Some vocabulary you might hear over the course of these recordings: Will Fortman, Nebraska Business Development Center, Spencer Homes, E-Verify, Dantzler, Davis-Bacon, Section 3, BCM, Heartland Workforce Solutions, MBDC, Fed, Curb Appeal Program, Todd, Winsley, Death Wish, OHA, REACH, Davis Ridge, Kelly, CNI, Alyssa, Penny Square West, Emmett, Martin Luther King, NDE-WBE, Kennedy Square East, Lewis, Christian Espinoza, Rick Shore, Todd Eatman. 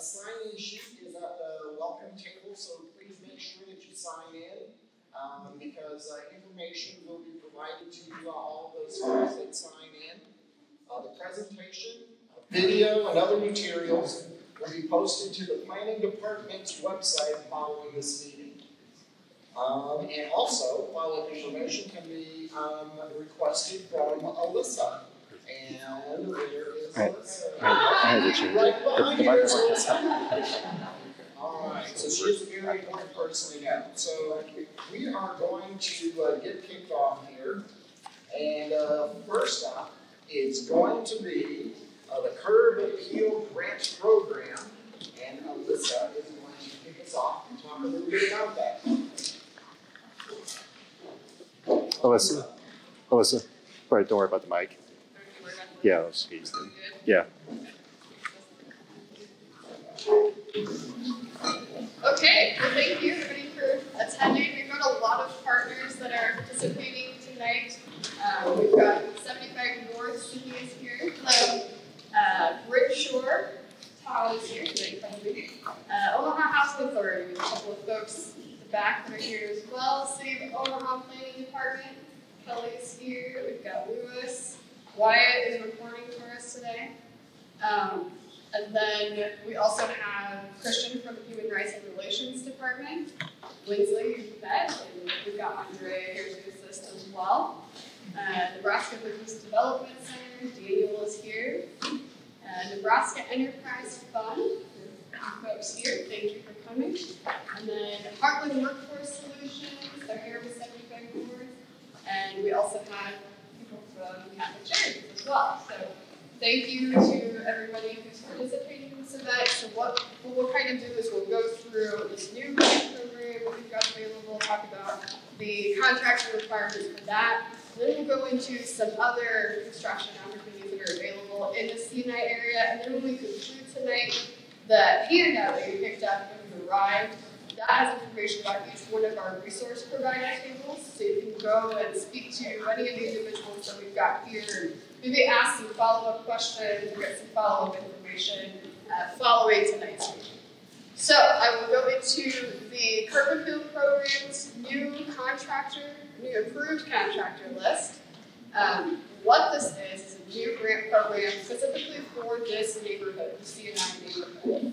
A sign-in sheet is at the welcome table, so please make sure that you sign in because information will be provided to you all those folks that sign in. The presentation, video, and other materials will be posted to the Planning Department's website following this meeting. And also, follow-up information can be requested from Alyssa. And there is Alyssa. All right, so she's a very important person now. So we are going to get kicked off here. And first up is going to be the Curb Appeal Grant Program, and Alyssa is going to kick us off and talk a little bit about that. Alyssa, all right, don't worry about the mic. Yeah, those keys. Yeah. Okay, well, thank you everybody for attending. We've got a lot of partners that are participating tonight. We've got 75 North is here. Hello. Rick Shore, Todd is here today, Omaha Housing Authority, we have a couple of folks at the back that are here as well. City of Omaha Planning Department, Kelly is here, we've got Lewis, Wyatt is recording for us today. And then we also have Christian from the Human Rights and Relations Department, Winsley, who's the Fed, and we've got Andre here to assist as well. Nebraska Business Development Center, Daniel is here. Nebraska Enterprise Fund, folks here, thank you for coming. And then Heartland Workforce Solutions, they're here with 75 North. And we also have people from Catholic charities as well. So thank you to everybody who's participating in this event. So what we'll kind of do is we'll go through this new grant program we've got available, talk about the contracts and requirements for that. Then we'll go into some other construction opportunities that are available in the CNI area. And then when we conclude tonight, the handout that you picked up when you arrived, that has information about each one of our resource provider tables. So you can go and speak to any of the individuals that we've got here. Maybe ask some follow-up questions, get some follow-up information following tonight's meeting. So I will go into the Curb Appeal Program's new approved contractor list. What this is a new grant program specifically for this neighborhood, the CNI neighborhood.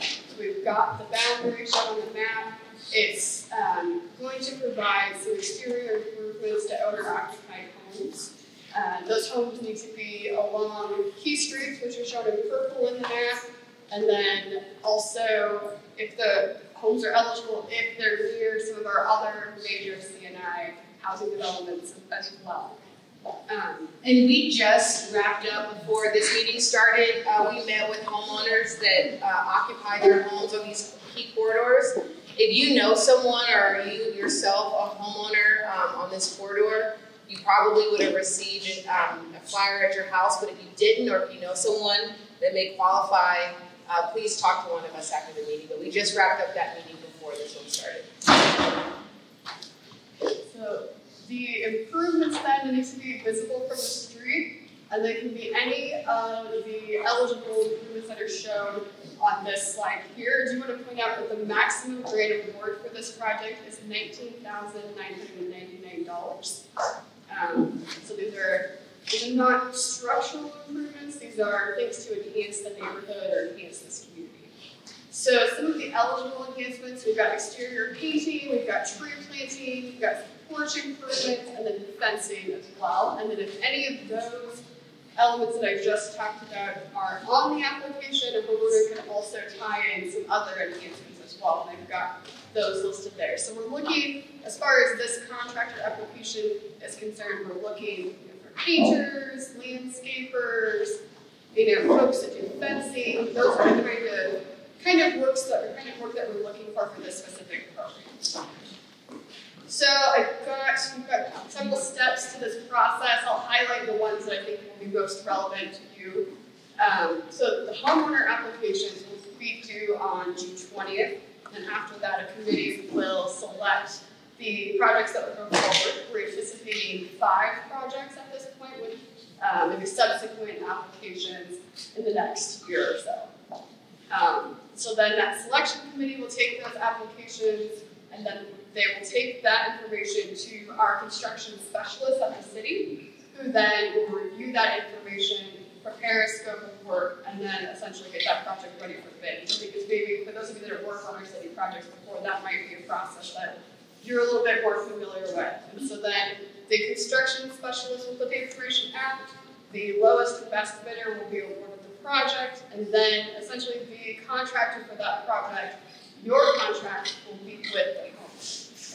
So we've got the boundary shown on the map. It's going to provide some exterior improvements to owner-occupied homes. Those homes need to be along key streets, which are shown in purple in the map. And then also, if the homes are eligible, if they're near some of our other major CNI housing developments as well. And we just wrapped up before this meeting started. We met with homeowners that occupy their homes on these key corridors. If you know someone or you yourself a homeowner on this corridor, you probably would have received a flyer at your house, but if you didn't or if you know someone that may qualify, please talk to one of us after the meeting, but we just wrapped up that meeting before this one started. So the improvements then need to be visible from the street, and they can be any of the eligible improvements that are shown on this slide here. I do want to point out that the maximum grant award for this project is $19,999. So these are not structural improvements, these are things to enhance the neighborhood or enhance this community. So some of the eligible enhancements, we've got exterior painting, we've got tree planting, we've got porch improvements, and then fencing as well. And then if any of those elements that I just talked about are on the application, a homeowner can also tie in some other enhancements as well. They've got those listed there. So we're looking, as far as this contractor application is concerned, we're looking for painters, landscapers, folks that do fencing. Those are the kind of work that we're looking for this specific program. So we've got several steps to this process. I'll highlight the ones that I think will be most relevant to you. So the homeowner applications will be due on June 20th, and after that a committee will select the projects that will go forward. We're anticipating 5 projects at this point with maybe subsequent applications in the next year or so. So then that selection committee will take those applications, and then they will take that information to our construction specialist at the city, who then will review that information, prepare a scope of work, and then essentially get that project ready for bid. So because maybe for those of you that have worked on our city projects before, that might be a process that you're a little bit more familiar with. And so then the construction specialist will put the information out, the lowest and best bidder will be awarded the project, and then essentially the contractor for that project, your contract will be with the home.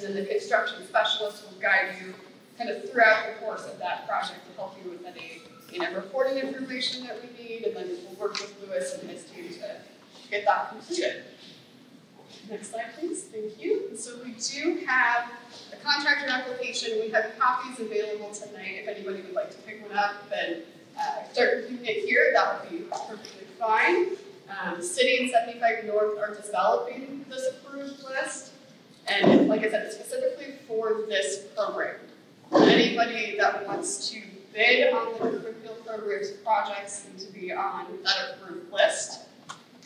And then the construction specialist will guide you kind of throughout the course of that project to help you with any, you know, reporting information that we need, and then we'll work with Lewis and his team to get that completed. Next slide, please. Thank you. And so we do have a contractor application. We have copies available tonight. If anybody would like to pick one up and start reviewing it here, that would be perfectly fine. City and 75 North are developing this approved list, and like I said, specifically for this program. Anybody that wants to bid on the Curb Appeal Program's projects need to be on that approved list.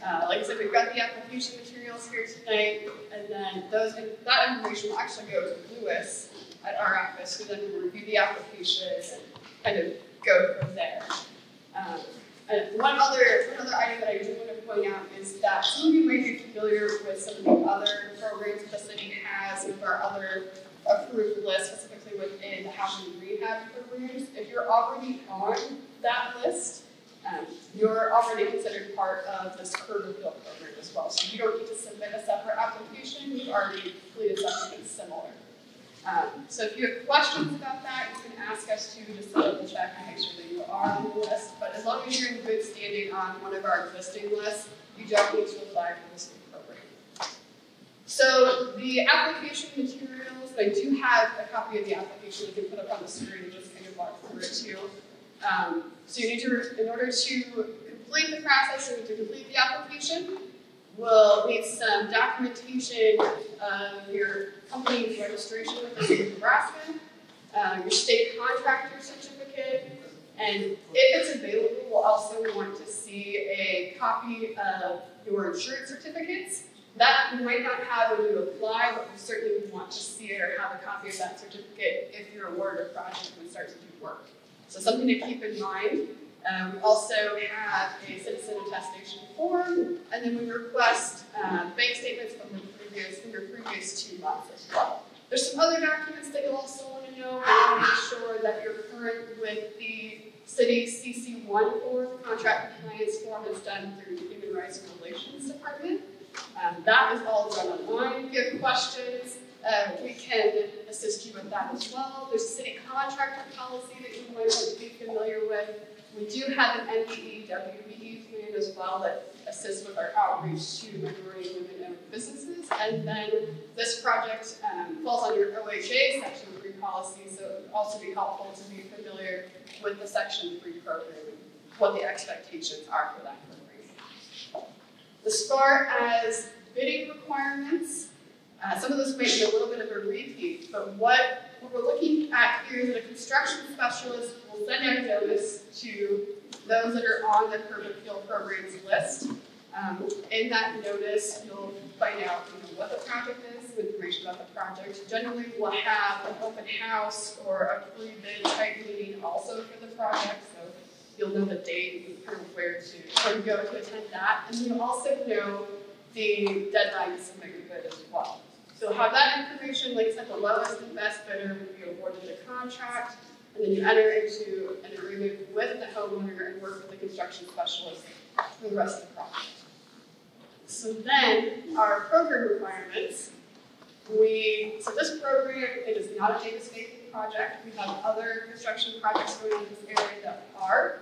Like I said, we've got the application materials here tonight, and then those, and that information will actually go to Lewis at our office, who then will review the application and kind of go from there. And one other item that I do want to point out is that some of you might be familiar with some of the other programs the city has, some of our other approved lists, specifically within the housing rehab programs. If you're already on that list, you're already considered part of this Curb Appeal Program as well. So you don't need to submit a separate application. You've already completed something similar. So if you have questions about that, you can ask us to just double check and make sure that you are on the list. But as long as you're in good standing on one of our existing lists, you don't need to apply for this new program. So the application materials, I do have a copy of the application you can put up on the screen and just kind of walk through it too. So you need to, in order to complete the process, you need to complete the application. We'll need some documentation of your company's registration with the state of Nebraska, your state contractor certificate, and if it's available, we'll also want to see a copy of your insurance certificates. That you might not have when you apply, but we certainly would want to see it or have a copy of that certificate if you're awarded a project and start to do work. So something to keep in mind. We also have a citizen attestation form, and then we request bank statements from your previous 2 months as well. There's some other documents that you'll also want to know. We want to make sure that you're current with the city CC1 form. Contract compliance form is done through the Human Rights and Relations Department. That is all done online. If you have questions, we can assist you with that as well. There's a city contractor policy that you might want to be familiar with. We do have an NDE-WBE plan as well that assists with our outreach to minority women-owned businesses. And then this project falls under OHA Section 3 policy, so it would also be helpful to be familiar with the Section 3 program, what the expectations are for that program. As far as bidding requirements, some of this may be a little bit of a repeat, but what we're looking at here is that a construction specialist will send out notice to those that are on the Curb Appeal Program's list. In that notice, you'll find out what the project is, information about the project. Generally, we'll have an open house or a pre-bid type meeting also for the project, so you'll know the date and kind of where to go to attend that. And you'll also know the deadline to submit your bid as well. So have that information, like I said, the lowest and best bidder would be awarded a contract, and then you enter into an agreement with the homeowner and work with the construction specialist for the rest of the project. So then our program requirements, so this program, it is not a Davis-Bacon project. We have other construction projects going on in this area that are.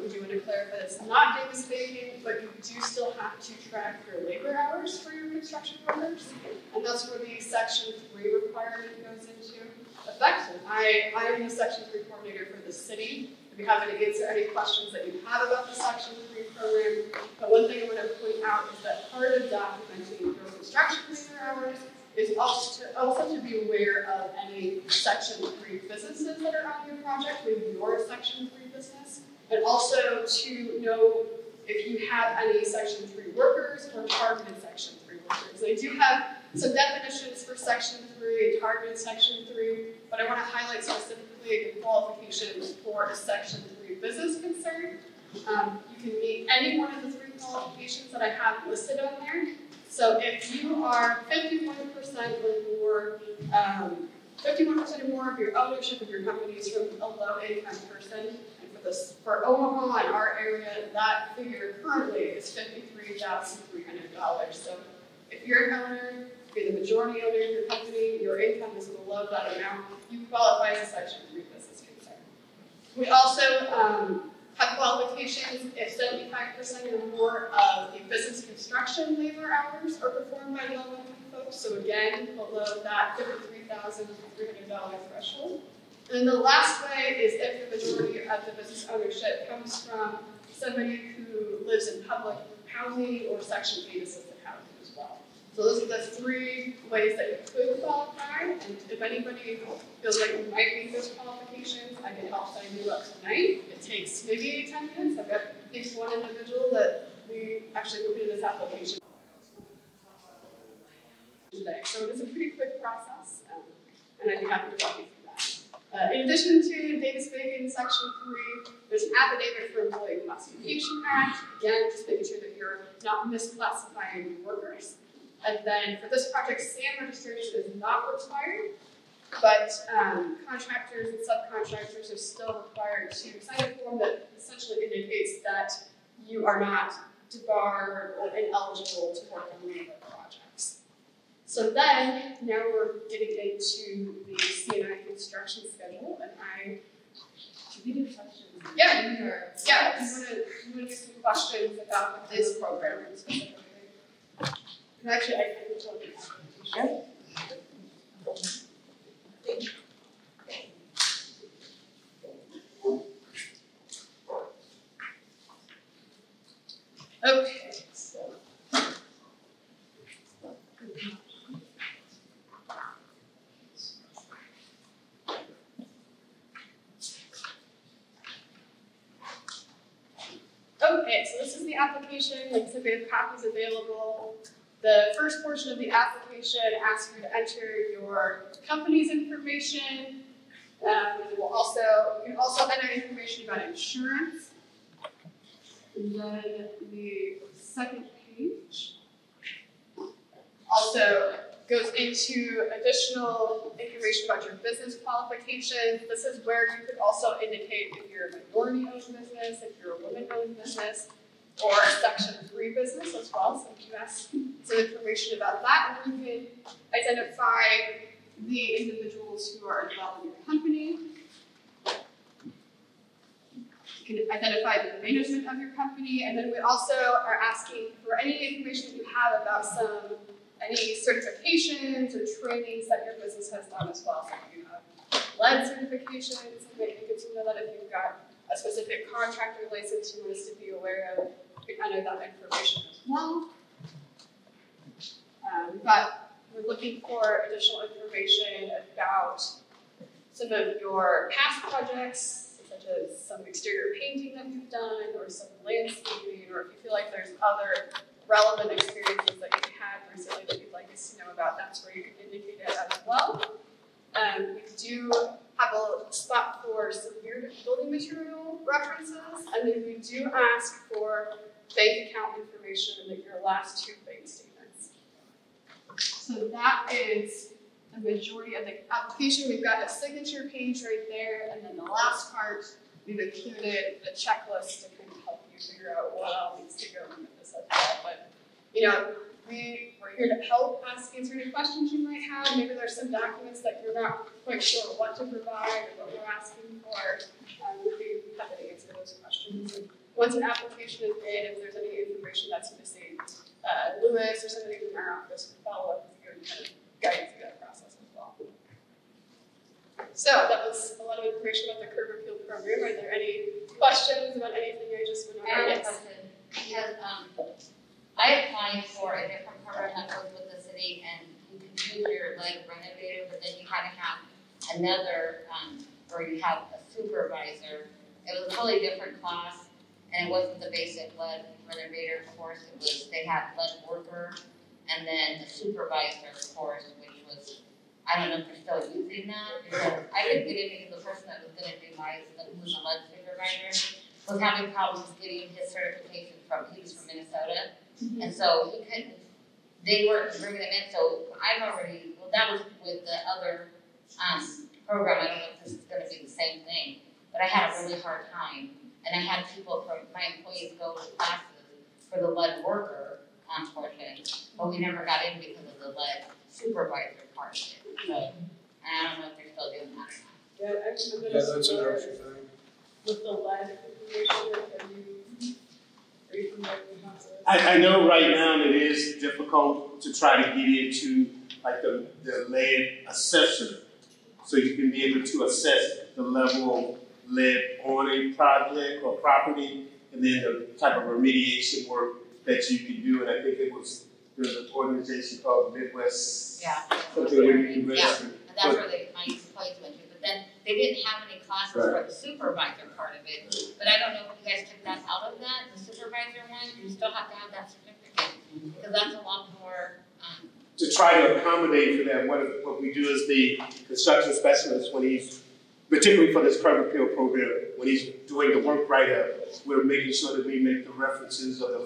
We do want to clarify that it's not Davis-Bacon, but you do still have to track your labor hours for your construction workers, and that's where the Section 3 requirement goes into effect. I am the Section 3 coordinator for the city. I'd be happy to answer any questions that you have about the Section 3 program, but one thing I want to point out is that part of documenting your construction labor hours is also to be aware of any Section 3 businesses that are on your project with your Section 3 business. But also to know if you have any Section 3 workers for targeted Section 3 workers. They do have some definitions for Section 3, targeted Section 3, but I want to highlight specifically the qualifications for a Section 3 business concern. You can meet any one of the three qualifications that I have listed on there. So if you are 51% or more of your ownership of your company is from a low-income person, and for this, for Omaha and our area, that figure currently is $53,300. So if you're an owner, if you're the majority owner of your company, your income is below that amount, you qualify as a Section 3 business concern. We also have qualifications if 75% or more of the business construction labor hours are performed by low-income folks, so again, below that $53,300 threshold. And then the last way is if the majority of the business ownership comes from somebody who lives in public housing or Section 8 assisted housing as well. So those are the three ways that you could qualify, and if anybody feels like you might meet those qualifications, I can help sign you up tonight. It takes maybe 10 minutes. I've got at least one individual that we actually completed this application today. So it is a pretty quick process, and I'd be happy to walk you through that. In addition to Davis-Bacon Section 3, there's an affidavit for Employee Classification Act. Again, just making sure that you're not misclassifying workers. And then for this project, SAM registration is not required, but contractors and subcontractors are still required to sign a form that essentially indicates that you are not debarred or ineligible to work on any of the projects. So then, now we're getting into the CNI construction schedule, and I... Do we do questions? Yeah, you are. Yeah, you want to do some questions about this program specifically. And actually, I can tell you that. Yeah. Thank you. Okay, so... Okay, so this is the application. Like I said, we have copies available. The first portion of the application asks you to enter your company's information. You can also enter information about insurance. And then the second page also goes into additional information about your business qualifications. This is where you could also indicate if you're a minority-owned business, if you're a woman-owned business, or a Section 3 business as well. So you can ask some information about that, and you can identify the individuals who are involved in your company. You can identify the management of your company, and then we also are asking for any information that you have about any certifications or trainings that your business has done as well. So if you have lead certifications, it might be good to know that. If you've got a specific contractor license you want us to be aware of, you can enter that information as well. But we're looking for additional information about some of your past projects, such as some exterior painting that you've done, or some landscaping, or if you feel like there's other relevant experiences that you had recently that you'd like us to know about, that's where you can indicate it as well. We do have a spot for severe building material references, and then we do ask for bank account information and like your last two bank statements. So that is the majority of the application. We've got a signature page right there, and then the last part, we've included a checklist to kind of help you figure out what all needs to go into this as well. But, you know, we're here to help us answer any questions you might have. Maybe there's some documents that you're not quite sure what to provide or what we're asking for. We'd be happy to answer those questions. And once an application is in, if there's any information that's missing, Lewis or somebody from our office can follow up with you and kind of guide you through that process as well. So that was a lot of information about the Curb Appeal Program. Are there any questions about anything I just went over? I have a question, because I applied for a different program that worked with the city, and you can do your like renovator, but then you kind of have another, or you have a supervisor. It was a totally different class, and it wasn't the basic lead renovator course, it was, they had lead worker, and then the supervisor course, which was, I don't know if they're still using that, because I didn't get it because the person that was going to do my, who was the lead supervisor, was having problems getting his certification from, he was from Minnesota, and so he couldn't, they weren't bringing them in, so I've already, well, that was with the other program, I don't know if this is going to be the same thing, but I had a really hard time, and I had people from, my employees go to classes for the lead worker portion, but we never got in because of the lead supervisor part of it, so, and I don't know if they're still doing that or not. Yeah, actually, that's an option thing. With the lead information, are you familiar with that? I know right now it is difficult to try to get into like the lead assessor, so you can be able to assess the level of lead on a project or property, and then the type of remediation work that you can do. And I think it was, there's an organization called Midwest. Yeah. Something where you can register. Yeah. And that's where they, my employees went to. But then they didn't have any classes for the supervisor part of it. Right. But I don't know if you guys took that out of that, the supervisor one. You still have to have that certificate because that's a lot more. To try to accommodate for that, what we do is the construction specialist, when he's, particularly for this curb appeal program, when he's doing the work write-up, we're making sure that we make the references of the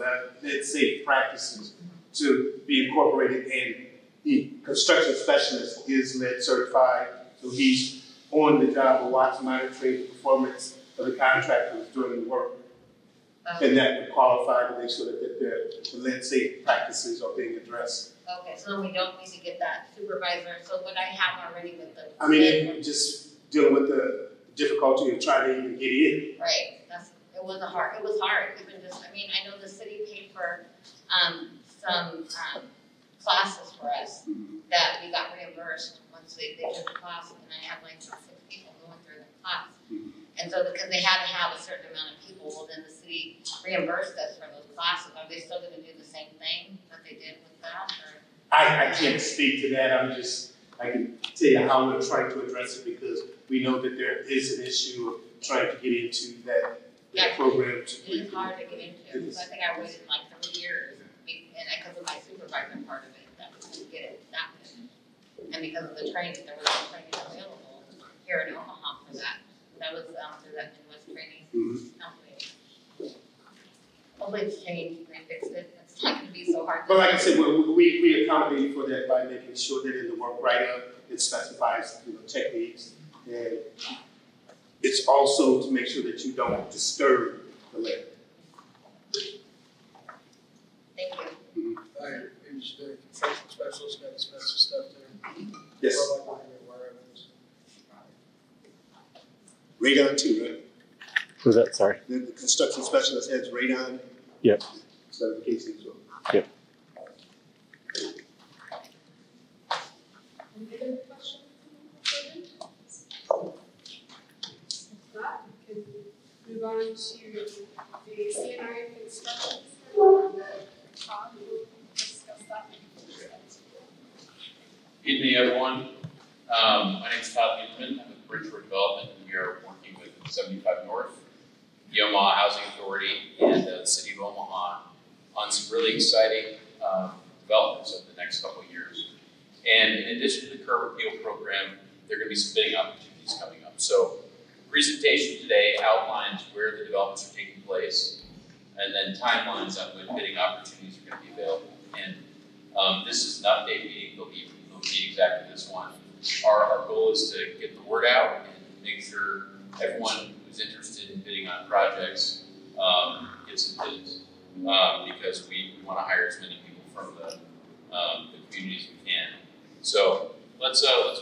lead safe practices to be incorporated, and the construction specialist is lead certified, so he's on the job of watching, monitoring the performance of the contractors doing the work. Okay. And that would qualify to make sure that the lead safe practices are being addressed. Okay, so we don't need to get that supervisor. So what I have already with the, I mean, it, just dealing with the difficulty of trying to even get in. Right. That's, it was a hard. It was hard. Even just, I mean, I know the city paid for some classes for us that we got reimbursed once they took the class, and I had like 6 people going through the class, and so because they had to have a certain amount of people, well, then the city reimbursed us for those classes. Are they still going to do the same thing that they did with that? Or? I can't speak to that. I'm just, I can tell you how we're trying to address it because we know that there is an issue of trying to get into that program. It's hard to get into. So I think I waited like 3 years, and because of my supervisor part of it, that we couldn't get it that good. And because of the training, there was no training available here in Omaha for that. That was through that Midwest training company. Hopefully it's changed and they fixed it. It's not going to be so hard. But like I said, we accommodate for that by making sure that in the work write-up it specifies, you know, techniques, and it's also to make sure that you don't disturb the labor. Thank you. I agree with the construction specialist got expensive stuff there. Yes. Radon too, right? Who's that? Sorry. The construction specialist has radon. Yep. Certification as well. Yep. Any other questions? If not, we can move on to the CNI construction. Todd will discuss that. Good evening, everyone. My name is Todd Eatman. I'm with Bridge Road Development, and we are working with 75 North, the Omaha Housing Authority, and the City of Omaha on some really exciting developments over the next couple of years. And in addition to the Curb Appeal Program, there are going to be some bidding opportunities coming up. So the presentation today outlines where the developments are taking place, and then timelines on when bidding opportunities are going to be available. And this is an update meeting. There'll be exactly this one. Our goal is to get the word out and make sure everyone who's interested in bidding on projects gets some bids, because we want to hire as many people from the community as we can. So let's move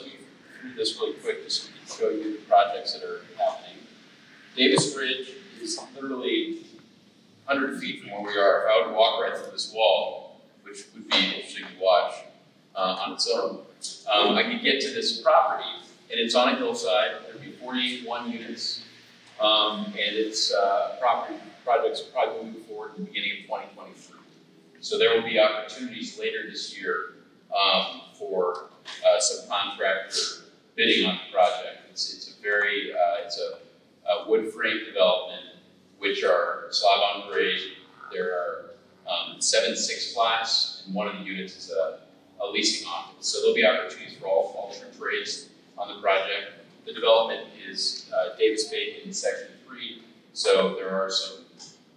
through this really quick just to show you the projects that are happening. Davis Ridge is literally 100 feet from where we are. If I were to walk right through this wall, which would be interesting to watch on its own, I could get to this property, and it's on a hillside. There'll be 41 units, and its projects will probably move forward in the beginning of 2023. So there will be opportunities later this year for subcontractor bidding on the project. It's a wood frame development which are slab on grade. There are 7/6 flats, and one of the units is a leasing office. So there'll be opportunities for all different trades on the project. The development is Davis-Bacon Section 3, so there are some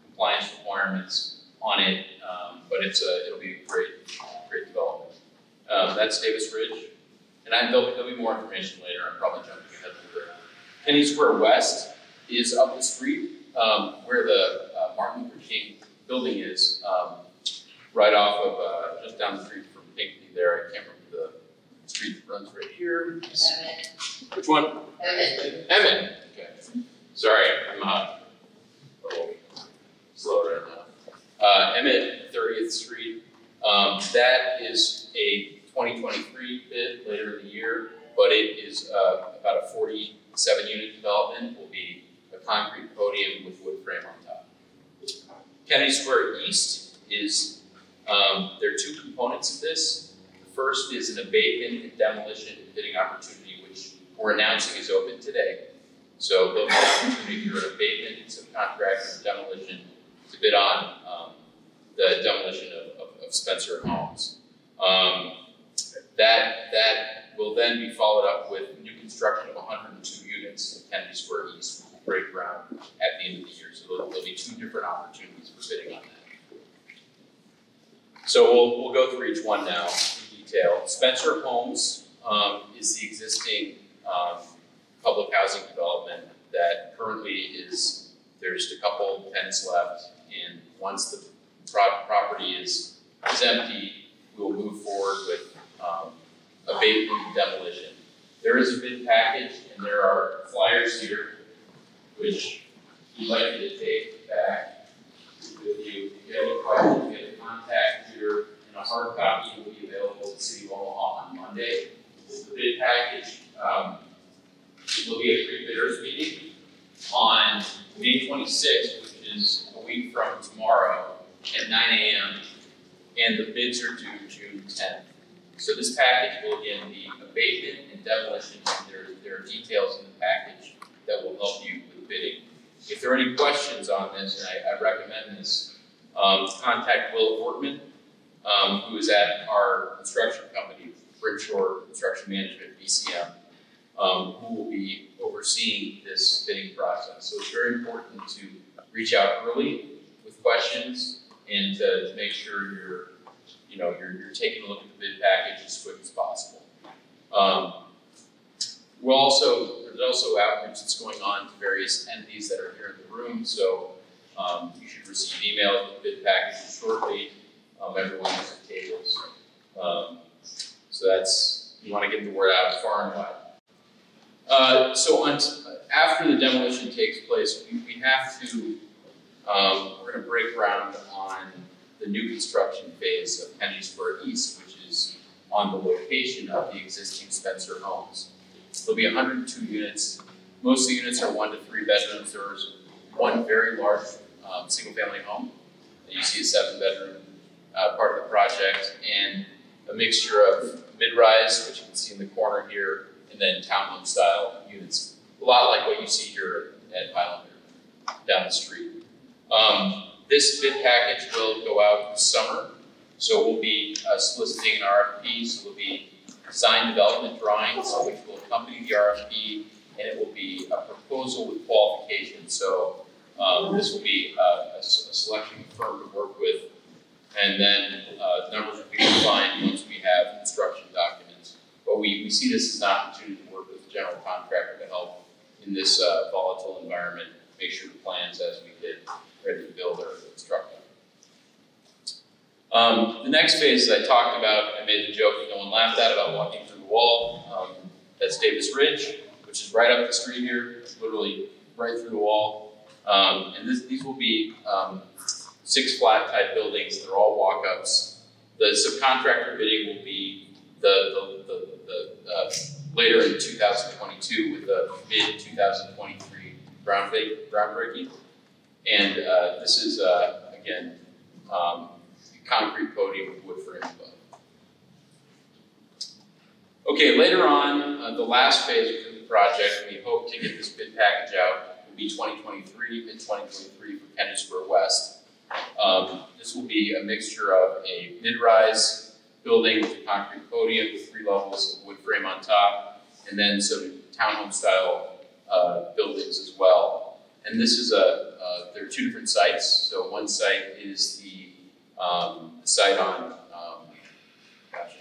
compliance requirements on it, but it'll be a great development. That's Davis Ridge, and there'll be more information later. I'm probably jumping ahead a little bit. Penny Square West is up the street where the Martin Luther King building is, right off of just down the street from Pinckney there. I can't remember the street that runs right here. Emmett. Which one? Emmett. Emmett. Okay. Sorry, I'm a little slow right now. Emmett, 30th Street. That is a 2023 bid later in the year, but it is about a 47-unit development. It will be a concrete podium with wood frame on top. Kennedy Square East is, there are two components of this. The first is an abatement and demolition bidding opportunity, which we're announcing is open today. So they'll have an opportunity for an abatement, subcontract, and demolition to bid on the demolition of Spencer Homes. That will then be followed up with new construction of 102 units at Kennedy Square East, which will break ground at the end of the year. So there'll be two different opportunities for bidding on that. So we'll go through each one now in detail. Spencer Homes is the existing public housing development that currently is, there's a couple tenants left, and once the property is empty, we'll move forward with abatement and demolition. There is a bid package, and there are flyers here, which we'd like you to take back with you. If you have any questions, you have a contact here, and a hard copy will be available at City of Omaha on Monday. With the bid package, it will be a pre-bidders meeting on May 26th, which is a week from tomorrow, at 9 a.m., and the bids are due June 10th. So this package will again be abatement and demolition. There are details in the package that will help you with bidding. If there are any questions on this, and I recommend this, contact Will Fortman, who is at our construction company, Rick Shore Construction Management, BCM, who will be overseeing this bidding process. So it's very important to reach out early with questions and to make sure you're taking a look at the bid package as quick as possible. There's also outreach that's going on to various entities that are here in the room, so you should receive emails with the bid packages shortly. Everyone is at tables. So that's, you want to get the word out far and wide. After the demolition takes place, we have to, we're going to break ground on the new construction phase of Kennedy Square East, which is on the location of the existing Spencer Homes. There'll be 102 units. Most of the units are 1 to 3 bedrooms. There's one very large single-family home that you see a 7-bedroom part of the project, and a mixture of mid-rise, which you can see in the corner here, and then townhome-style units, a lot like what you see here at Highlander down the street. This bid package will go out this summer, so we'll be soliciting an RFP, so we'll be design development drawings, which will accompany the RFP, and it will be a proposal with qualifications. So this will be a selection firm to work with, and then numbers will be defined once we have construction documents. But we see this as an opportunity to work with the general contractor to help in this volatile environment, make sure the plans as we get ready to build are constructed. The next phase that I talked about, I made the joke that no one laughed at about walking through the wall. That's Davis Ridge, which is right up the street here, literally right through the wall. And these will be 6 flat type buildings. They're all walk-ups. The subcontractor bidding will be later in 2022 with the mid-2023 groundbreaking. And this is, again, concrete podium with wood frame above. Okay, later on, the last phase of the project, we hope to get this bid package out be 2023, mid-2023 for Penny Square West. This will be a mixture of a mid-rise building with a concrete podium with 3 levels of wood frame on top, and then some townhome-style buildings as well. And this is there are 2 different sites. So one site is the site on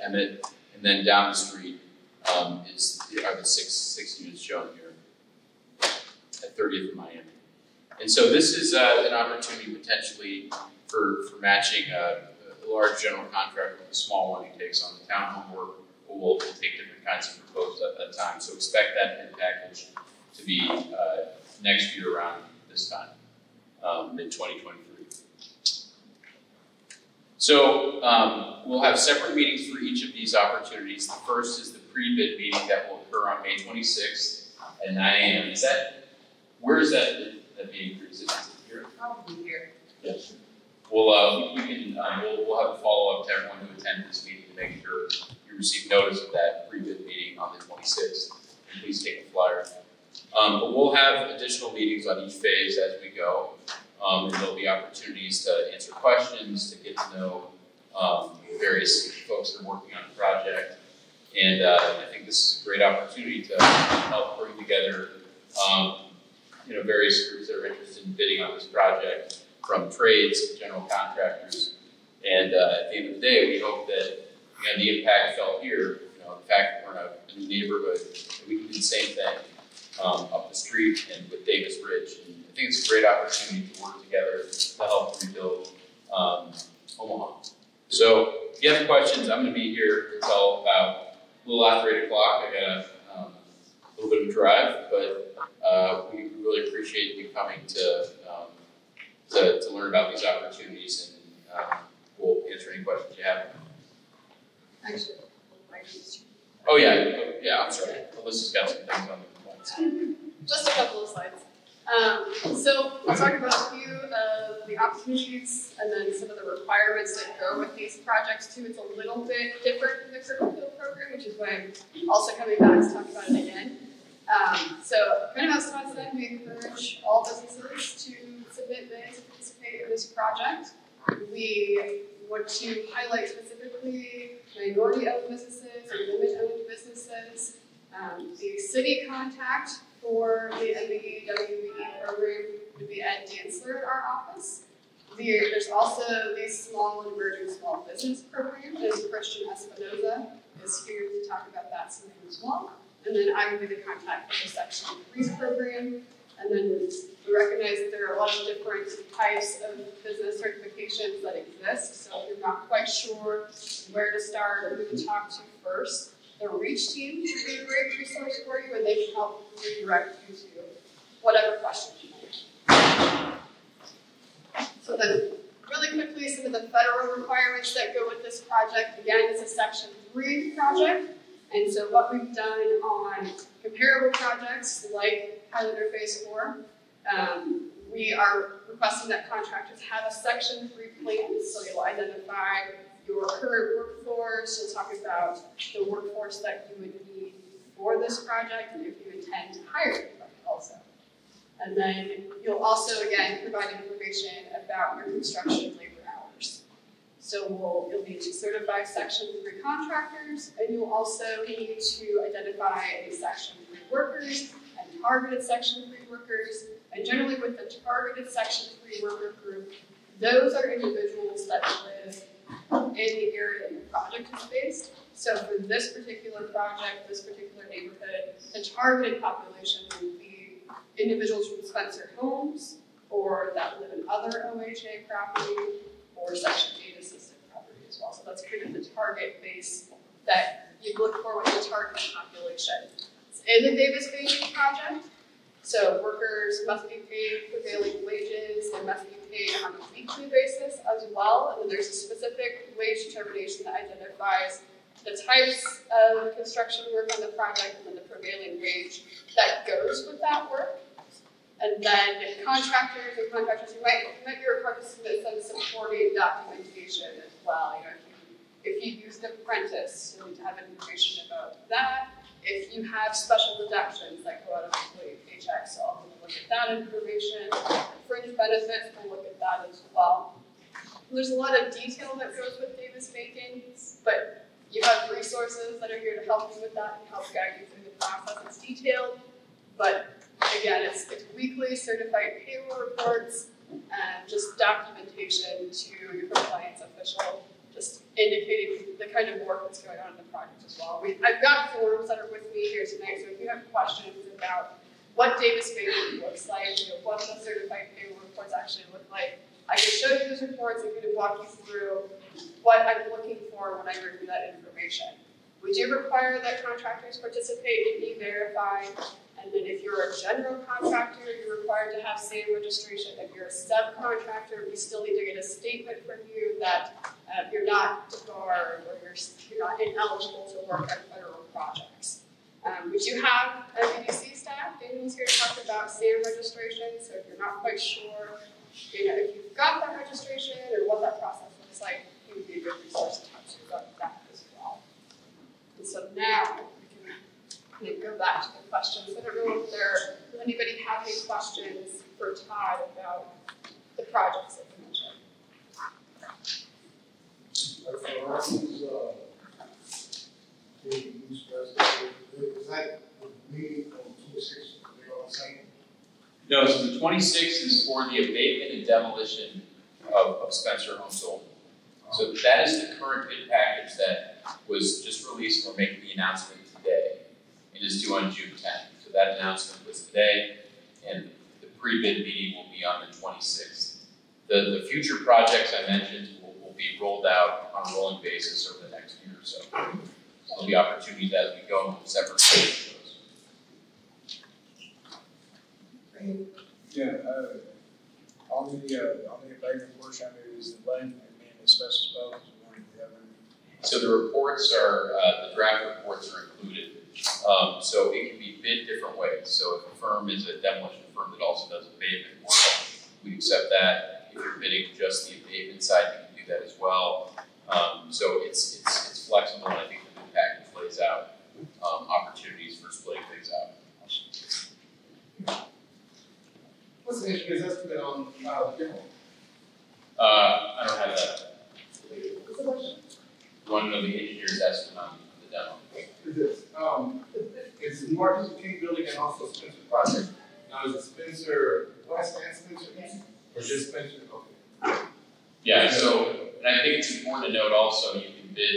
Emmett, and then down the street are the six units shown here at 30th and Miami. And so this is an opportunity potentially for matching a large general contractor with a small one who takes on the townhome work, or will take different kinds of proposals at that time. So expect that package to be next year around this time, in 2023. So we'll have separate meetings for each of these opportunities. The first is the pre-bid meeting that will occur on May 26th at 9 a.m. Is that, where is that meeting? Is it here? Probably here. Yes. We'll have a follow-up to everyone who attended this meeting to make sure you receive notice of that pre-bid meeting on the 26th. Please take a flyer. But we'll have additional meetings on each phase as we go. And there'll be opportunities to answer questions, to get to know various folks that are working on the project. And I think this is a great opportunity to help bring together various groups that are interested in bidding on this project, from trades to general contractors. And at the end of the day, we hope that the impact felt here, the fact that we're in a new neighborhood, that we can do the same thing up the street and with Davis Ridge. And I think it's a great opportunity to work together to help rebuild Omaha. So if you have questions, I'm going to be here until about a little after 8 o'clock. I got a little bit of drive, but we really appreciate you coming to learn about these opportunities, and we'll answer any questions you have. Actually, oh yeah, I'm sorry. Alyssa's got some things on the points. Just a couple of slides. So we'll talk about a few of the opportunities and then some of the requirements that go with these projects too. It's a little bit different from the Curb Appeal Program, which is why I'm also coming back to talk about it again. So kind of as Todd said, we encourage all businesses to submit bids and participate in this project. We want to highlight specifically minority-owned businesses and women-owned businesses, the city contact for the NDE-WBE program would be Ed Dantzler at our office. There's also the Small and Emerging Small Business Program, and Christian Espinoza is here to talk about that soon as well. And then I would be the contact for the Section 3 program. And then we recognize that there are a lot of different types of business certifications that exist. So if you're not quite sure where to start or who to talk to first, the REACH team should be a great resource for you, and they can help redirect you to whatever questions you might have. So then, really quickly, some of the federal requirements that go with this project. Again, it's a Section 3 project, and so what we've done on comparable projects like Highlander Phase 4, we are requesting that contractors have a Section 3 plan, so you'll identify your current workforce. We'll talk about the workforce that you would need for this project and if you intend to hire also. And then you'll also, again, provide information about your construction labor hours. So you'll need to certify Section 3 contractors, and you'll also need to identify any Section 3 workers and targeted Section 3 workers. And generally with the targeted Section 3 worker group, those are individuals that live in the area that your project is based. So for this particular project, this particular neighborhood, the targeted population would be individuals from Spencer Homes, or that live in other OHA property, or Section 8 assisted property as well. So that's kind of the target base that you look for with the target population. It's in the Davis-Bacon project, so workers must be paid prevailing wages, they must be paid on a weekly basis as well, and there's a specific wage determination that identifies the types of construction work on the project and then the prevailing wage that goes with that work. And then contractors, you might be required to submit some supporting documentation as well. If you use an apprentice, you need to have information about that. If you have special deductions that go out of employee paychecks, so all of look at that information. Fringe benefits, we'll look at that as well. There's a lot of detail that goes with Davis-Bacon, but you have resources that are here to help you with that and help guide you through the process. It's detailed, but again, it's weekly certified payroll reports and just documentation to your compliance official, just indicating the kind of work that's going on in the project as well. I've got forms that are with me here tonight, so if you have questions about what Davis-Bacon looks like, what the certified payroll reports actually look like, I can show you those reports and kind of walk you through what I'm looking for when I review that information. We do require that contractors participate in E-Verify, and then if you're a general contractor, you're required to have SAM registration. If you're a subcontractor, we still need to get a statement from you that you're not debarred or you're not ineligible to work on federal projects. We do have MBDC staff. Daniel's here to talk about SAM registration, so if you're not quite sure, if you've got that registration or what that process looks like, it would be a good resource to talk to you about that as well. And so now we can go back to the questions. I don't know if does anybody have any questions for Todd about the projects that you mentioned? For us, is that the meeting on the 26th? No, so the 26th is for the abatement and demolition of Spencer Homes sold. So that is the current bid package that was just released. We're making the announcement today. It is due on June 10th. So that announcement was today, and the pre-bid meeting will be on the 26th. The future projects I mentioned will be rolled out on a rolling basis over the next year or so. So there'll be opportunities as we go on separate pages. Yeah, on the abatement portion, it is the land and the asbestos problems. So the reports are the draft reports are included. So it can be bid different ways. So if a firm is a demolition firm that also does abatement work, we accept that. If you're bidding just the abatement side, you can do that as well. So it's flexible, and I think the package lays out opportunities for splitting things out. What's the HP's estimate on the general? I don't have that. What's the question? One of the engineer's estimate on the demo. Is this, it's the Martin Luther King building and also Spencer project. Now, is it Spencer West and Spencer East? Or just Spencer? Okay. Yeah, so, and I think it's important to note also, you can bid,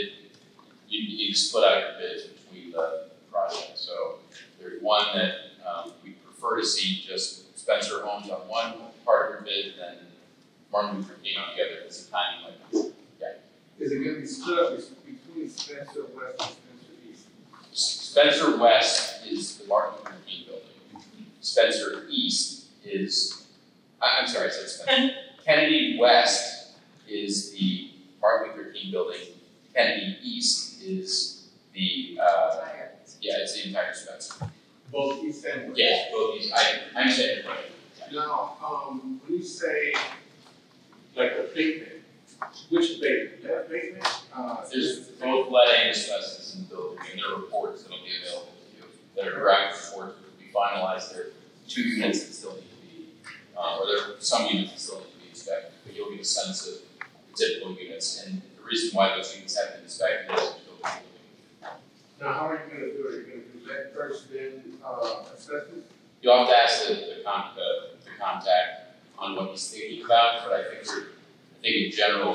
you can split out your bids between the projects. So, there's one that we prefer to see just Spencer Homes on one part of your bid, and then Martin Luther King on the other. It's a timing like this. Okay. Is it going to be split up between Spencer West and Spencer East? Spencer West is the Martin Luther King building. Spencer East is, I'm sorry, I said Spencer. Kennedy West is the Martin Luther King building. Kennedy East is the, yeah, it's the entire Spencer. Both East and West? Yes, both East. I understand your question. Now, when you say, like, abatement, which abatement? That abatement? There's both lead and asbestos in the building, and there are reports that will be available to you that are direct reports that will be finalized. There are two units that still need to be, or there are some units that still need to be inspected, but you'll get a sense of the typical units. And the reason why those units have been inspected is to build the building. Now, how are you going to do it? Are you going to do that first, then assessment? You'll have to ask the contact on what he's thinking about, but I think in general,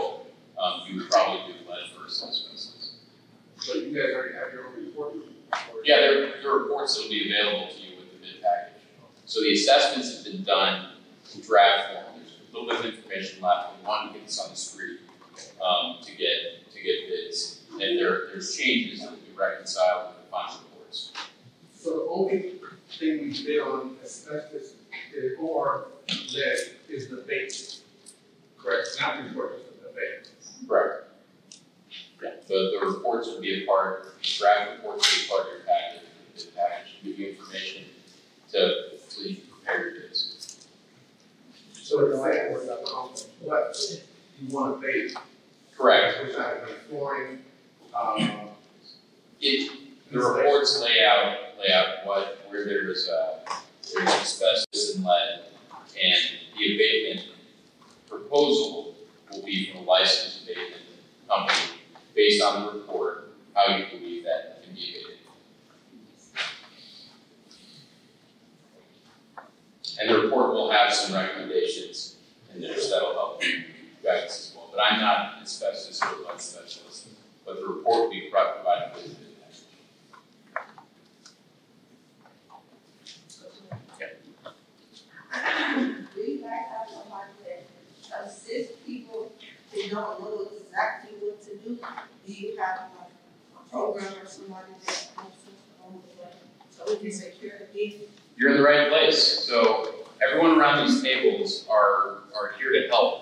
you would probably do lead first assessments. But you guys already have your own report? Yeah, there are reports that will be available to you with the bid package. So the assessments have been done in draft form. There's a little bit of information left. We want to get this on the street to get bids. And there's changes that will be reconciled with the final reports. So the only thing we bid on asbestos or lead is the base. Correct. Not the report, but the base. Correct. Yeah. The reports would be a part, the draft reports would be a part of your package. The package would give you information to prepare your bids. So the lead was not complex, but you want a base. Correct. Which I would flooring. The reports lay out what where there is there's asbestos and lead, and the abatement proposal will be from a licensed abatement company based on the report, how you believe that can be abated. And the report will have some recommendations in there, so that will help you guys as well. But I'm not an asbestos or lead specialist, but the report will be provided with it. Assist people who don't know exactly what to do? Do you have a program or somebody that helps us so we can secure it? You're in the right place. So everyone around these tables are here to help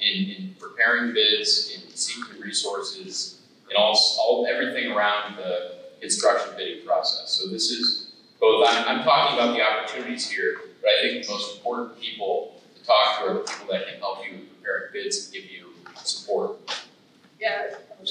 in preparing bids, in seeking resources, and all everything around the construction bidding process. So this is both. I'm talking about the opportunities here, but I think the most important people talk to other people that can help you prepare bids and give you support. Yeah, we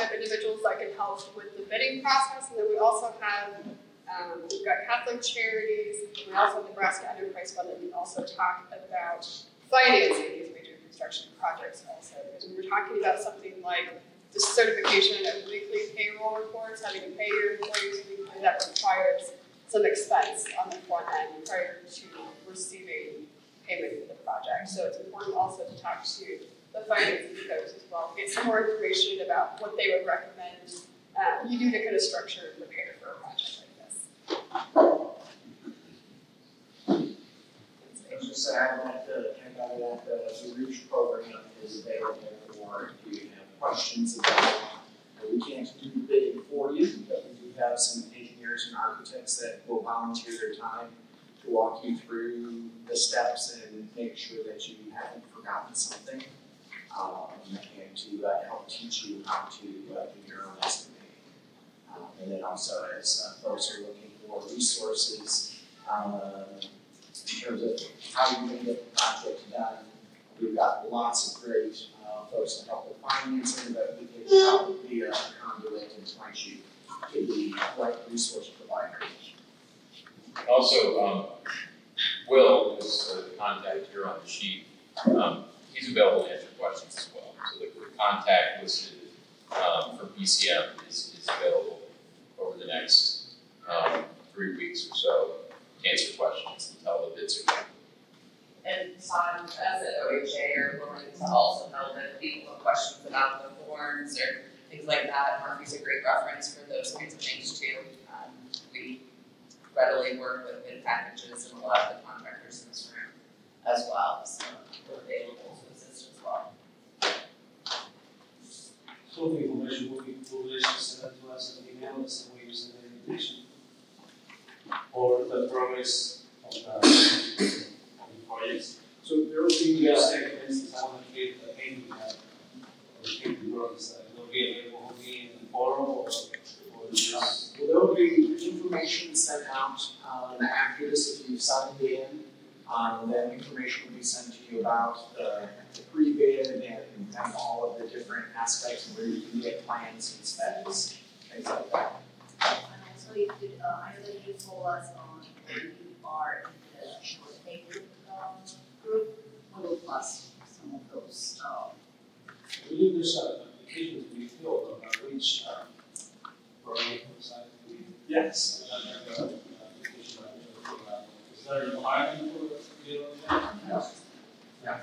have individuals that can help with the bidding process, and then we also have, we've got Catholic Charities, we also have Nebraska Enterprise Fund, and we also talk about financing these major construction projects also, because we were talking about something like the certification of weekly payroll reports, having to pay your employees weekly, that requires some expense on the front end prior to receiving payment for the project. So it's important also to talk to the finance folks as well, get some more information about what they would recommend you do to kind of structure and prepare for a project like this. I was just saying that the REACH program is available for if you have questions about it. We can't do the bidding for you, but we do have some engineers and architects that will volunteer their time to walk you through the steps and make sure that you haven't forgotten something, and to help teach you how to do your own estimating. And then also, as folks are looking for resources in terms of how you can get the project done, we've got lots of great folks that help with financing, but we can help be a conduit and point you to the right resource provider. Also, Will is the contact here on the sheet. He's available to answer questions as well. So the contact listed for BCM is available over the next 3 weeks or so to answer questions and tell the bids are done. And Todd, as an OHA, are willing to also help if people have questions about the forms or things like that. Murphy's a great reference for those kinds of things too. We readily work with bid packages and a lot of the contractors in this room as well. So we're available to assist as well. So the information will be published to us in email the same way you send the invitation. Or the progress of the projects. So there will be segments that I want to create the thing we have or the thing we brought inside. It will be available in the forum or there will be information sent out after this if you've signed in. Then information will be sent to you about the pre-bid and all of the different aspects and where you can get plans and specs, things like that. And also, you could, I know that you told us on where you are in the short paper group, we will plus some of those. I believe there's applications we filled on REACH program side. Yes. Is there a requirement for us to be on that? No. Yeah.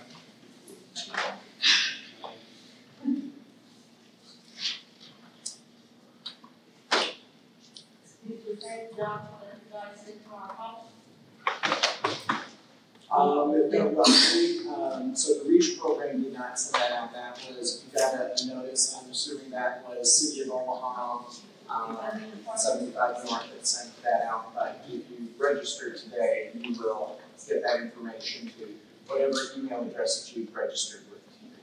So the REACH program did not send that out. That was, you got a notice, I'm assuming that was City of Omaha. 75 North that sent that out, but if you register today, you will get that information to whatever email address that you've registered with here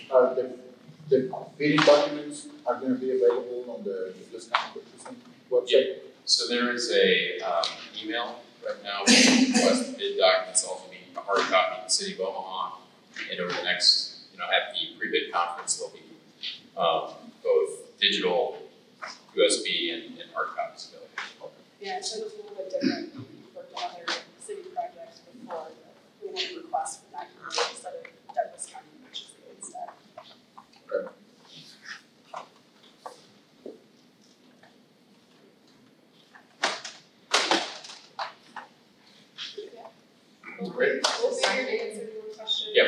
today. The bidding documents are going to be available on the list website? Yeah. So there is an email right now with request the bid documents also being a hard copy in the City of Omaha, and over the next, at the pre-bid conference, there'll be both digital, USB, and hard copies available. Yeah, so it's a little bit different. We've worked on other city projects before, but we had requests for documents instead of Douglas County, which is against that. Okay. Great. We'll be here to answer more questions. Yep.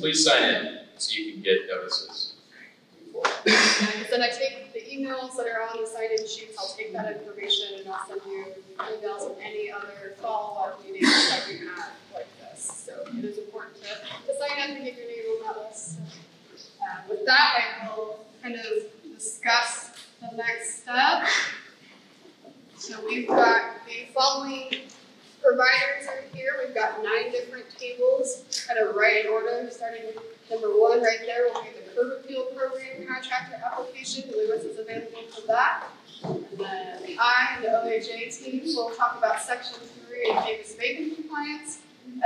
Please sign in so you can get notices. So next week, the emails that are on the sign-in sheets, I'll take that information and I'll send you emails with any other follow-up meetings that we have like this. So it is important to sign up and get your name on that list. With that, I will kind of discuss the next step. So we've got the following providers are here. We've got 9 different tables, kind of right in order, starting with number 1 right there will be the Curb Appeal Program contractor application. Lewis is available for that. And then I and the OHA team will talk about Section 3 and Davis-Bacon compliance.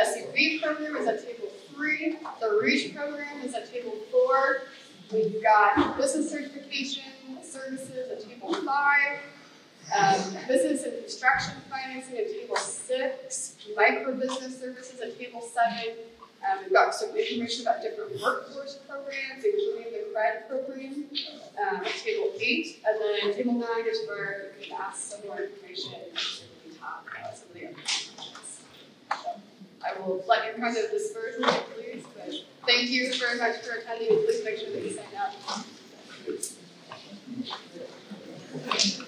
SUV program is at Table 3. The REACH program is at Table 4. We've got business certification services at Table 5. Business and construction financing at Table 6, micro-business services at Table 7. We've got some information about different workforce programs, including the CRED program at Table 8. And then Table 9 is where you can ask some more information and talk about some of the other questions. So I will let you kind of disperse a bit, please. But thank you very much for attending. Please make sure that you sign up.